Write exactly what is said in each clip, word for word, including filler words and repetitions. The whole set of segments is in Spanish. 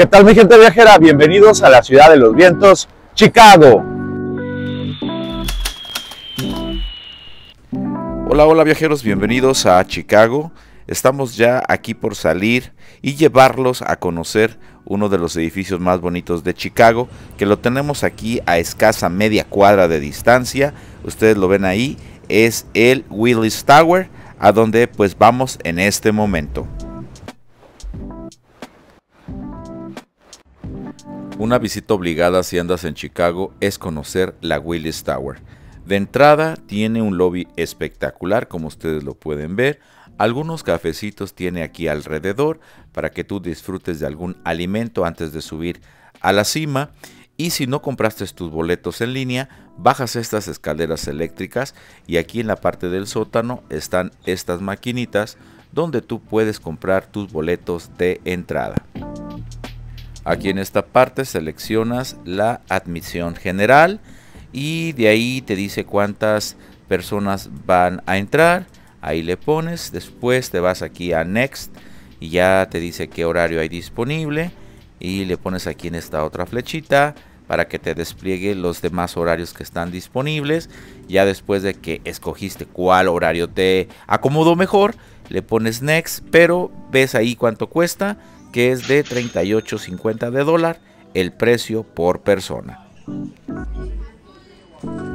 ¿Qué tal, mi gente viajera? Bienvenidos a la ciudad de los vientos, Chicago. Hola, hola viajeros, bienvenidos a Chicago. Estamos ya aquí por salir y llevarlos a conocer uno de los edificios más bonitos de Chicago, que lo tenemos aquí a escasa media cuadra de distancia. Ustedes lo ven ahí, es el Willis Tower, a donde pues vamos en este momento. Una visita obligada si andas en Chicago es conocer la Willis Tower. De entrada tiene un lobby espectacular, como ustedes lo pueden ver. Algunos cafecitos tiene aquí alrededor para que tú disfrutes de algún alimento antes de subir a la cima. Y si no compraste tus boletos en línea, bajas estas escaleras eléctricas y aquí en la parte del sótano están estas maquinitas donde tú puedes comprar tus boletos de entrada. Aquí en esta parte seleccionas la admisión general y de ahí te dice cuántas personas van a entrar. Ahí le pones, después te vas aquí a Next y ya te dice qué horario hay disponible y le pones aquí en esta otra flechita para que te despliegue los demás horarios que están disponibles. Ya después de que escogiste cuál horario te acomodó mejor, le pones Next, pero ves ahí cuánto cuesta, que es de treinta y ocho cincuenta de dólar el precio por persona.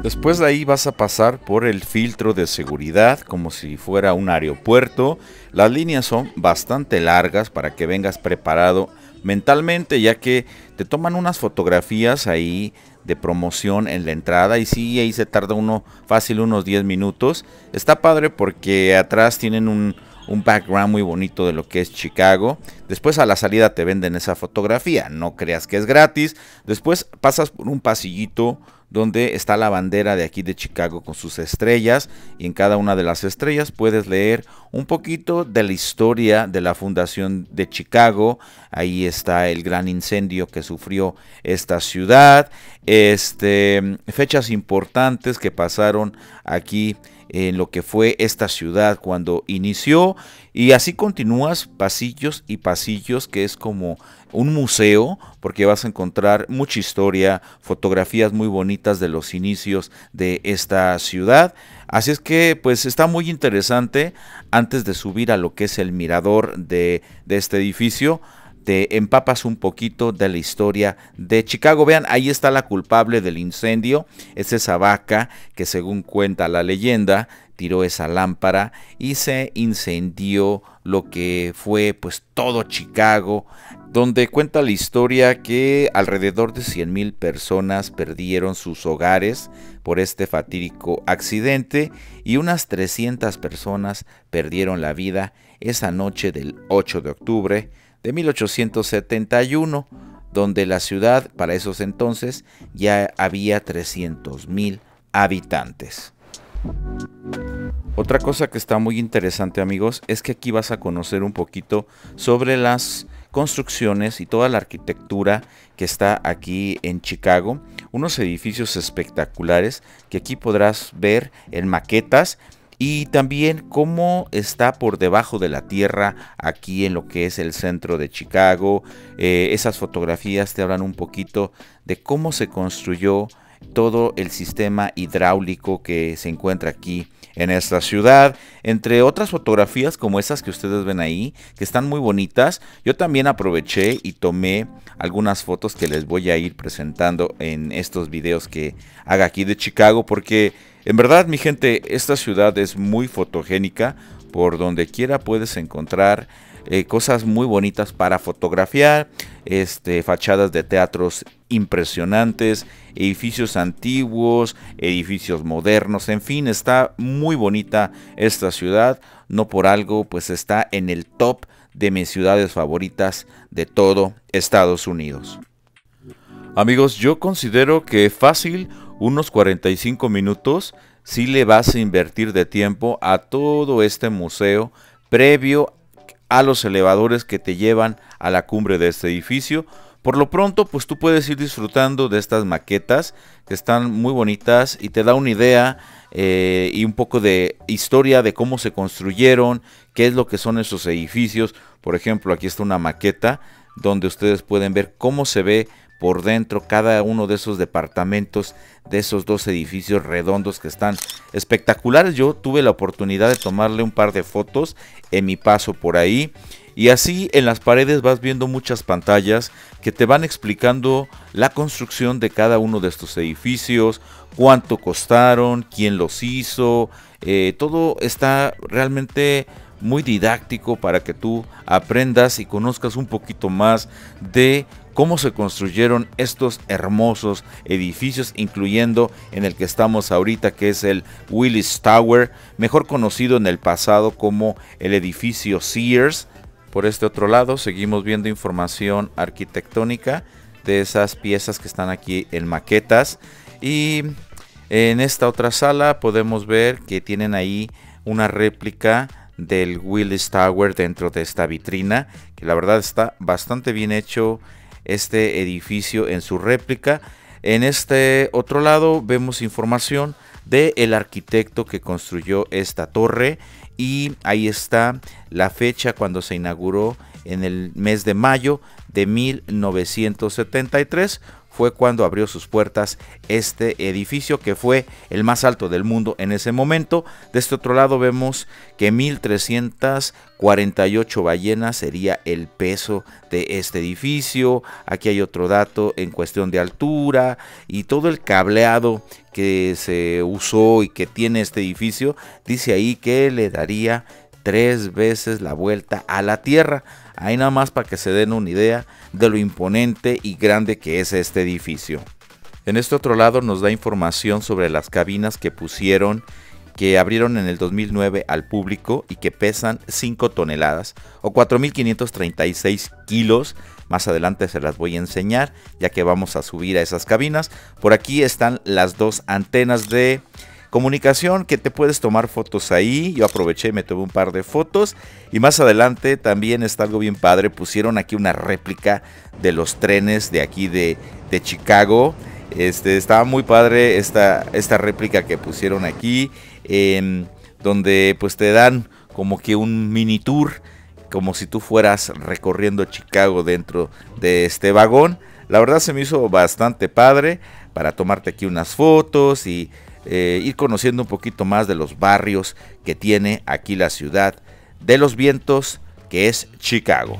Después de ahí vas a pasar por el filtro de seguridad como si fuera un aeropuerto. Las líneas son bastante largas para que vengas preparado mentalmente, ya que te toman unas fotografías ahí de promoción en la entrada y sí, ahí se tarda uno fácil unos diez minutos. Está padre porque atrás tienen un, un background muy bonito de lo que es Chicago. Después a la salida te venden esa fotografía, no creas que es gratis. Después pasas por un pasillito donde está la bandera de aquí de Chicago con sus estrellas, y en cada una de las estrellas puedes leer un poquito de la historia de la fundación de Chicago. Ahí está el gran incendio que sufrió esta ciudad, este, fechas importantes que pasaron aquí en lo que fue esta ciudad cuando inició, y así continúas pasillos y pasillos que es como un museo, porque vas a encontrar mucha historia, fotografías muy bonitas de los inicios de esta ciudad. Así es que pues está muy interesante. Antes de subir a lo que es el mirador de, de este edificio, te empapas un poquito de la historia de Chicago. Vean, ahí está la culpable del incendio. Es esa vaca que, según cuenta la leyenda, tiró esa lámpara y se incendió lo que fue pues todo Chicago, donde cuenta la historia que alrededor de cien mil personas perdieron sus hogares por este fatídico accidente y unas trescientas personas perdieron la vida esa noche del ocho de octubre de mil ochocientos setenta y uno, donde la ciudad para esos entonces ya había trescientos mil habitantes. Otra cosa que está muy interesante, amigos, es que aquí vas a conocer un poquito sobre las construcciones y toda la arquitectura que está aquí en Chicago. Unos edificios espectaculares que aquí podrás ver en maquetas, y también cómo está por debajo de la tierra aquí en lo que es el centro de Chicago. Eh, esas fotografías te hablan un poquito de cómo se construyó todo el sistema hidráulico que se encuentra aquí en esta ciudad, entre otras fotografías como esas que ustedes ven ahí, que están muy bonitas. Yo también aproveché y tomé algunas fotos que les voy a ir presentando en estos videos que haga aquí de Chicago, porque en verdad, mi gente, esta ciudad es muy fotogénica. Por donde quiera puedes encontrar eh, cosas muy bonitas para fotografiar, este, fachadas de teatros impresionantes, edificios antiguos, edificios modernos, en fin, está muy bonita esta ciudad. No por algo pues está en el top de mis ciudades favoritas de todo Estados Unidos. Amigos, yo considero que fácil unos cuarenta y cinco minutos si le vas a invertir de tiempo a todo este museo previo a los elevadores que te llevan a la cumbre de este edificio. Por lo pronto, pues tú puedes ir disfrutando de estas maquetas que están muy bonitas y te da una idea eh, y un poco de historia de cómo se construyeron, qué es lo que son esos edificios. Por ejemplo, aquí está una maqueta donde ustedes pueden ver cómo se ve por dentro cada uno de esos departamentos, de esos dos edificios redondos que están espectaculares. Yo tuve la oportunidad de tomarle un par de fotos en mi paso por ahí. Y así en las paredes vas viendo muchas pantallas que te van explicando la construcción de cada uno de estos edificios, cuánto costaron, quién los hizo. Eh, todo está realmente muy didáctico para que tú aprendas y conozcas un poquito más de cómo se construyeron estos hermosos edificios, incluyendo en el que estamos ahorita, que es el Willis Tower, mejor conocido en el pasado como el edificio Sears. Por este otro lado seguimos viendo información arquitectónica de esas piezas que están aquí en maquetas, y en esta otra sala podemos ver que tienen ahí una réplica del Willis Tower dentro de esta vitrina, que la verdad está bastante bien hecho este edificio en su réplica. En este otro lado vemos información del arquitecto que construyó esta torre, y ahí está la fecha cuando se inauguró en el mes de mayo de mil novecientos setenta y tres. Fue cuando abrió sus puertas este edificio, que fue el más alto del mundo en ese momento. De este otro lado vemos que mil trescientas cuarenta y ocho ballenas sería el peso de este edificio. Aquí hay otro dato en cuestión de altura y todo el cableado que se usó y que tiene este edificio. Dice ahí que le daría tres veces la vuelta a la Tierra. Ahí nada más para que se den una idea de lo imponente y grande que es este edificio. En este otro lado nos da información sobre las cabinas que pusieron, que abrieron en el dos mil nueve al público y que pesan cinco toneladas o cuatro mil quinientos treinta y seis kilos. Más adelante se las voy a enseñar, ya que vamos a subir a esas cabinas. Por aquí están las dos antenas de comunicación que te puedes tomar fotos ahí. Yo aproveché y me tomé un par de fotos. Y más adelante también está algo bien padre. Pusieron aquí una réplica de los trenes de aquí de, de Chicago. Este, estaba muy padre esta, esta réplica que pusieron aquí, eh, donde pues te dan como que un mini tour, como si tú fueras recorriendo Chicago dentro de este vagón. La verdad se me hizo bastante padre para tomarte aquí unas fotos y Eh, ir conociendo un poquito más de los barrios que tiene aquí la ciudad de los vientos, que es Chicago.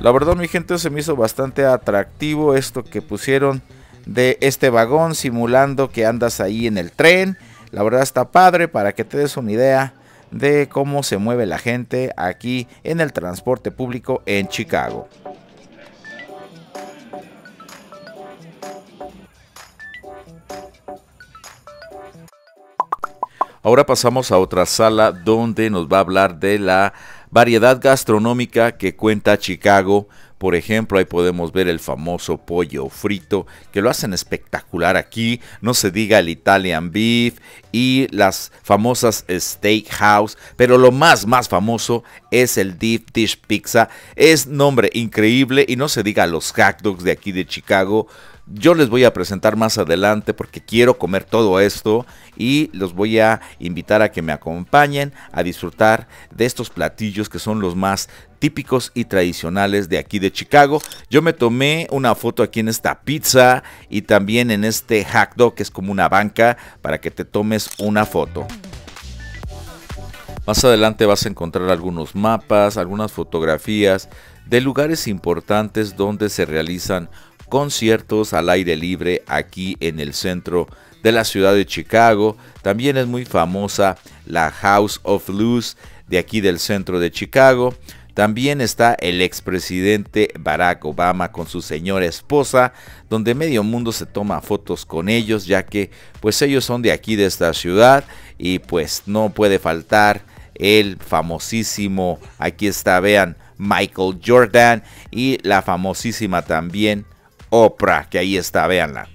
La verdad, mi gente, se me hizo bastante atractivo esto que pusieron de este vagón simulando que andas ahí en el tren. La verdad está padre para que te des una idea de cómo se mueve la gente aquí en el transporte público en Chicago. Ahora pasamos a otra sala donde nos va a hablar de la variedad gastronómica que cuenta Chicago. Por ejemplo, ahí podemos ver el famoso pollo frito, que lo hacen espectacular aquí. No se diga el Italian Beef y las famosas Steakhouse, pero lo más más famoso es el Deep Dish Pizza. Es nombre increíble, y no se diga los hot dogs de aquí de Chicago. Yo les voy a presentar más adelante porque quiero comer todo esto, y los voy a invitar a que me acompañen a disfrutar de estos platillos que son los más típicos y tradicionales de aquí de Chicago. Yo me tomé una foto aquí en esta pizza y también en este hot dog, que es como una banca para que te tomes una foto. Más adelante vas a encontrar algunos mapas, algunas fotografías de lugares importantes donde se realizan conciertos al aire libre aquí en el centro de la ciudad de Chicago. También es muy famosa la House of Blues de aquí del centro de Chicago. También está el expresidente Barack Obama con su señora esposa, donde medio mundo se toma fotos con ellos, ya que pues ellos son de aquí de esta ciudad, y pues no puede faltar el famosísimo, aquí está, vean, Michael Jordan, y la famosísima también Oprah, que ahí está, véanla.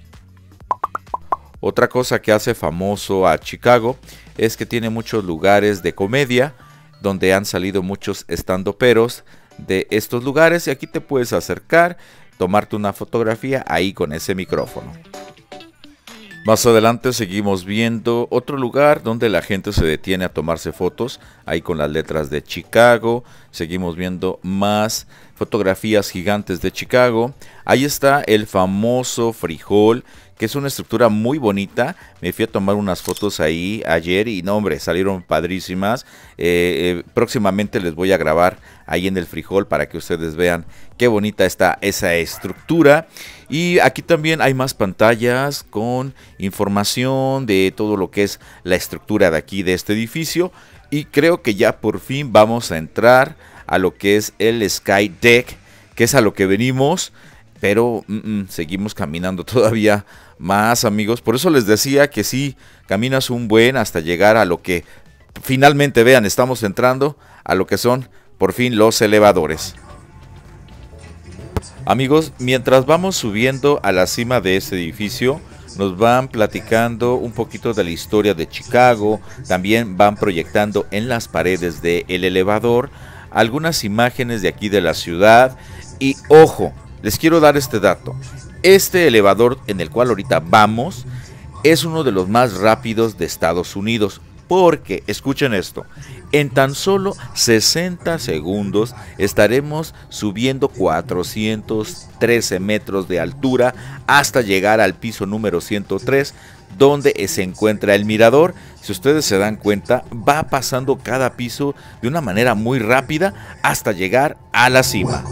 Otra cosa que hace famoso a Chicago es que tiene muchos lugares de comedia, donde han salido muchos estandoperos de estos lugares, y aquí te puedes acercar, tomarte una fotografía ahí con ese micrófono. Más adelante seguimos viendo otro lugar donde la gente se detiene a tomarse fotos, ahí con las letras de Chicago. Seguimos viendo más fotografías gigantes de Chicago. Ahí está el famoso frijol, que es una estructura muy bonita. Me fui a tomar unas fotos ahí ayer y no, hombre, salieron padrísimas. Eh, eh, próximamente les voy a grabar ahí en el frijol para que ustedes vean qué bonita está esa estructura. Y aquí también hay más pantallas con información de todo lo que es la estructura de aquí, de este edificio. Y creo que ya por fin vamos a entrar a lo que es el Skydeck, que es a lo que venimos. Pero mm, mm, seguimos caminando todavía más, amigos. Por eso les decía que sí, caminas un buen hasta llegar a lo que finalmente, vean, estamos entrando a lo que son por fin los elevadores. Amigos, mientras vamos subiendo a la cima de este edificio, nos van platicando un poquito de la historia de Chicago. También van proyectando en las paredes del elevador algunas imágenes de aquí de la ciudad. Y ojo, les quiero dar este dato. Este elevador en el cual ahorita vamos es uno de los más rápidos de Estados Unidos. Porque, escuchen esto, en tan solo sesenta segundos estaremos subiendo cuatrocientos trece metros de altura hasta llegar al piso número ciento tres, donde se encuentra el mirador. Si ustedes se dan cuenta, va pasando cada piso de una manera muy rápida hasta llegar a la cima.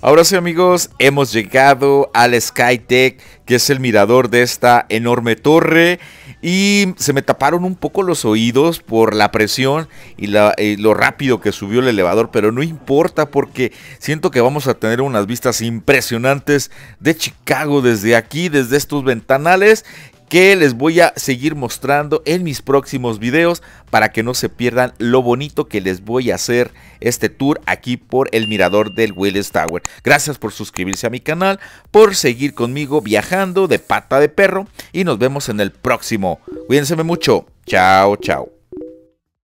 Ahora sí, amigos, hemos llegado al Skydeck, que es el mirador de esta enorme torre, y se me taparon un poco los oídos por la presión y, la, y lo rápido que subió el elevador, pero no importa porque siento que vamos a tener unas vistas impresionantes de Chicago desde aquí, desde estos ventanales, que les voy a seguir mostrando en mis próximos videos para que no se pierdan lo bonito que les voy a hacer este tour aquí por el mirador del Willis Tower. Gracias por suscribirse a mi canal, por seguir conmigo viajando de pata de perro, y nos vemos en el próximo. Cuídense mucho. Chao, chao.